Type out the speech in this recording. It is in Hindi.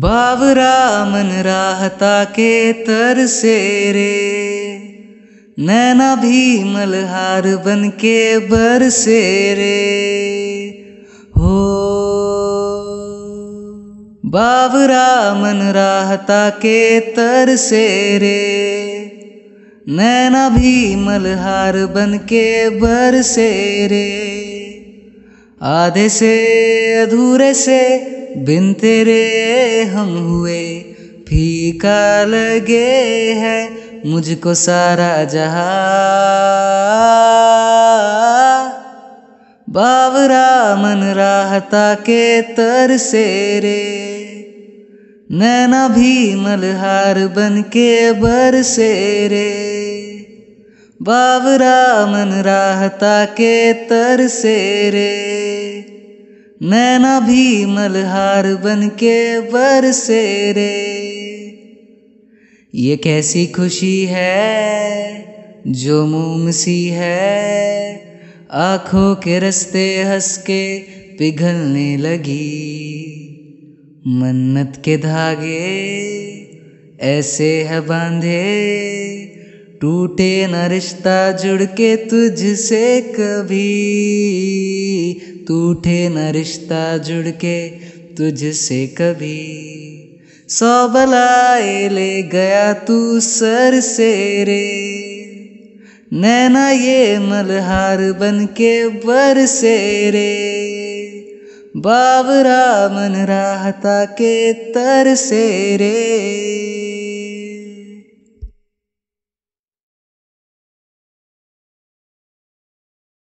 बावरा मन राहता के तरसे रे, नैना भी मल्हार बन के बरसे रे हो। बावरा मन राहता के तरसे रे, नैना भी मल्हार बन के बरसे रे। आधे से अधूरे से बिन तेरे हम हुए, फीका लगे है मुझको सारा जहां। बावरा मन राहता के तरसे रे, नैना भी मल्हार बन के बरसे रे। बावरा मन राहता के तरसे रे, नैना भी मल्हार बन के बरसे रे। ये कैसी खुशी है जो मोम सी है, आँखों के रस्ते हंस के पिघलने लगी। मन्नत के धागे ऐसे है बांधे, टूटे न रिश्ता जुड़ के तुझसे कभी, टूटे न रिश्ता जुड़ के तुझसे कभी। सौ बलाए ले गया तू सर से रे, नैना ये मल्हार बन के बरसे रे। बावरा मन राहता के तरसे रे।